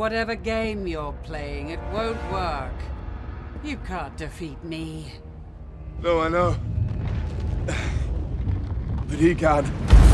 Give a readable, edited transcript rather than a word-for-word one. Whatever game you're playing, it won't work. You can't defeat me. No, I know. But he can.